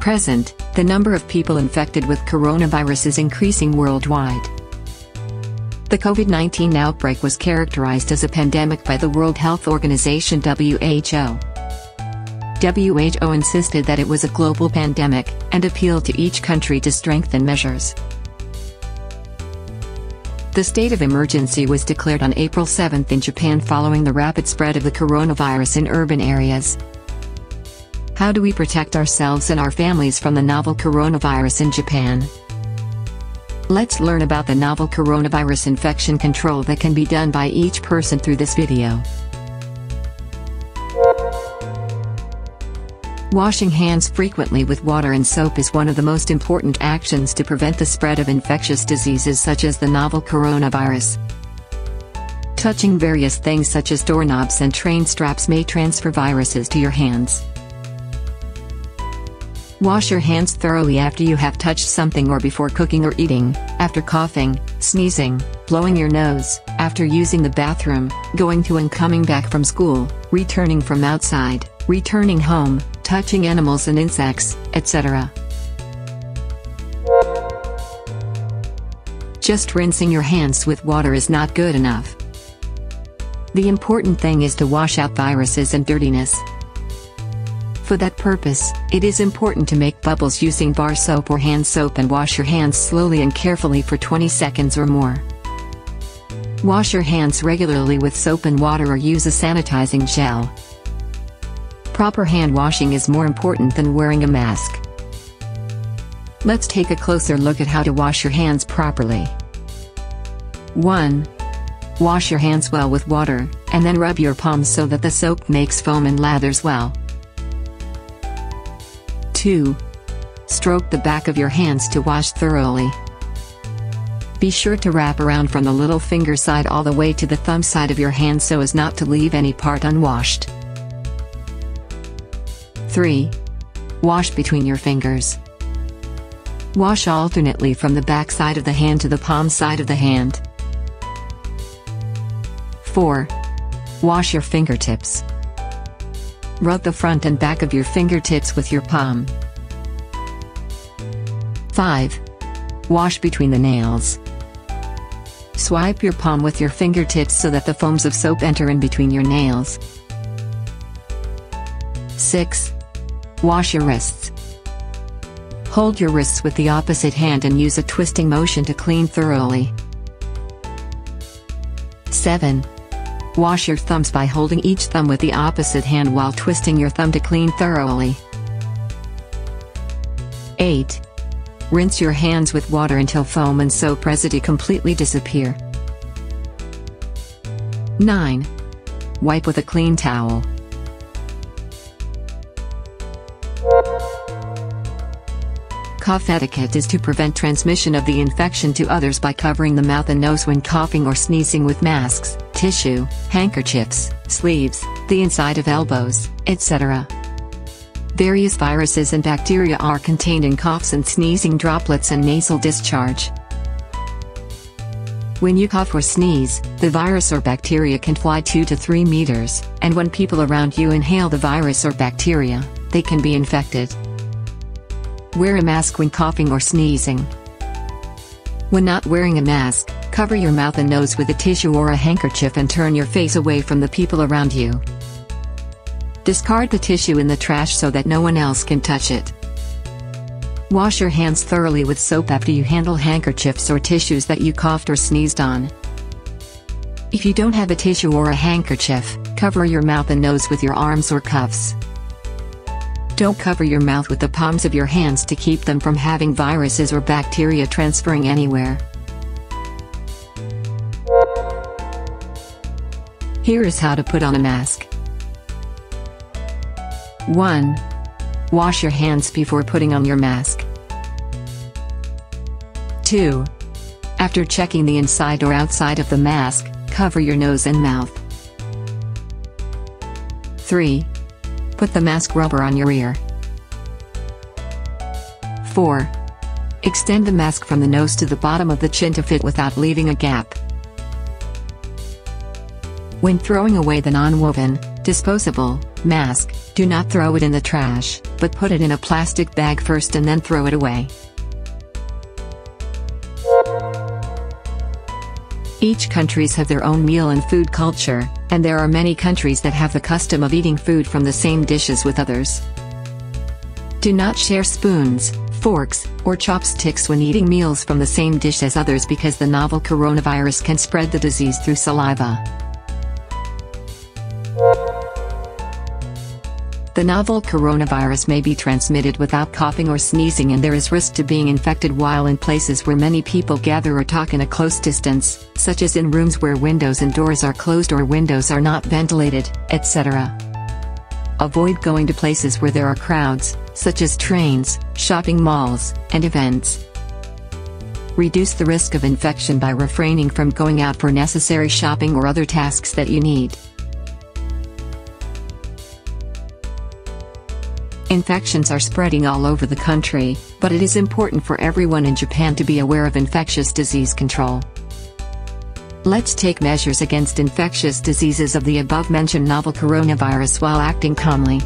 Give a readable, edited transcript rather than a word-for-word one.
At present, the number of people infected with coronavirus is increasing worldwide. The COVID-19 outbreak was characterized as a pandemic by the World Health Organization (WHO). WHO insisted that it was a global pandemic, and appealed to each country to strengthen measures. The state of emergency was declared on April 7 in Japan following the rapid spread of the coronavirus in urban areas. How do we protect ourselves and our families from the novel coronavirus in Japan? Let's learn about the novel coronavirus infection control that can be done by each person through this video. Washing hands frequently with water and soap is one of the most important actions to prevent the spread of infectious diseases such as the novel coronavirus. Touching various things such as doorknobs and train straps may transfer viruses to your hands. Wash your hands thoroughly after you have touched something or before cooking or eating, after coughing, sneezing, blowing your nose, after using the bathroom, going to and coming back from school, returning from outside, returning home, touching animals and insects, etc. Just rinsing your hands with water is not good enough. The important thing is to wash out viruses and dirtiness. For that purpose, it is important to make bubbles using bar soap or hand soap and wash your hands slowly and carefully for 20 seconds or more. Wash your hands regularly with soap and water or use a sanitizing gel. Proper hand washing is more important than wearing a mask. Let's take a closer look at how to wash your hands properly. 1. Wash your hands well with water, and then rub your palms so that the soap makes foam and lathers well. 2. Stroke the back of your hands to wash thoroughly. Be sure to wrap around from the little finger side all the way to the thumb side of your hand so as not to leave any part unwashed. 3. Wash between your fingers. Wash alternately from the back side of the hand to the palm side of the hand. 4. Wash your fingertips. Rub the front and back of your fingertips with your palm. 5. Wash between the nails. Swipe your palm with your fingertips so that the foams of soap enter in between your nails. 6. Wash your wrists. Hold your wrists with the opposite hand and use a twisting motion to clean thoroughly. 7. Wash your thumbs by holding each thumb with the opposite hand while twisting your thumb to clean thoroughly. 8. Rinse your hands with water until foam and soap residue completely disappear. 9. Wipe with a clean towel. Cough etiquette is to prevent transmission of the infection to others by covering the mouth and nose when coughing or sneezing with masks, tissue, handkerchiefs, sleeves, the inside of elbows, etc. Various viruses and bacteria are contained in coughs and sneezing droplets and nasal discharge. When you cough or sneeze, the virus or bacteria can fly 2 to 3 meters, and when people around you inhale the virus or bacteria, they can be infected. Wear a mask when coughing or sneezing. When not wearing a mask, cover your mouth and nose with a tissue or a handkerchief and turn your face away from the people around you. Discard the tissue in the trash so that no one else can touch it. Wash your hands thoroughly with soap after you handle handkerchiefs or tissues that you coughed or sneezed on. If you don't have a tissue or a handkerchief, cover your mouth and nose with your arms or cuffs. Don't cover your mouth with the palms of your hands to keep them from having viruses or bacteria transferring anywhere. Here is how to put on a mask. 1. Wash your hands before putting on your mask. 2. After checking the inside or outside of the mask, cover your nose and mouth. 3. Put the mask rubber on your ear. 4. Extend the mask from the nose to the bottom of the chin to fit without leaving a gap. When throwing away the non-woven, disposable mask, do not throw it in the trash, but put it in a plastic bag first and then throw it away. Each countries have their own meal and food culture, and there are many countries that have the custom of eating food from the same dishes with others. Do not share spoons, forks, or chopsticks when eating meals from the same dish as others because the novel coronavirus can spread the disease through saliva. The novel coronavirus may be transmitted without coughing or sneezing, and there is risk to being infected while in places where many people gather or talk in a close distance, such as in rooms where windows and doors are closed or windows are not ventilated, etc. Avoid going to places where there are crowds, such as trains, shopping malls, and events. Reduce the risk of infection by refraining from going out for necessary shopping or other tasks that you need. Infections are spreading all over the country, but it is important for everyone in Japan to be aware of infectious disease control. Let's take measures against infectious diseases of the above-mentioned novel coronavirus while acting calmly.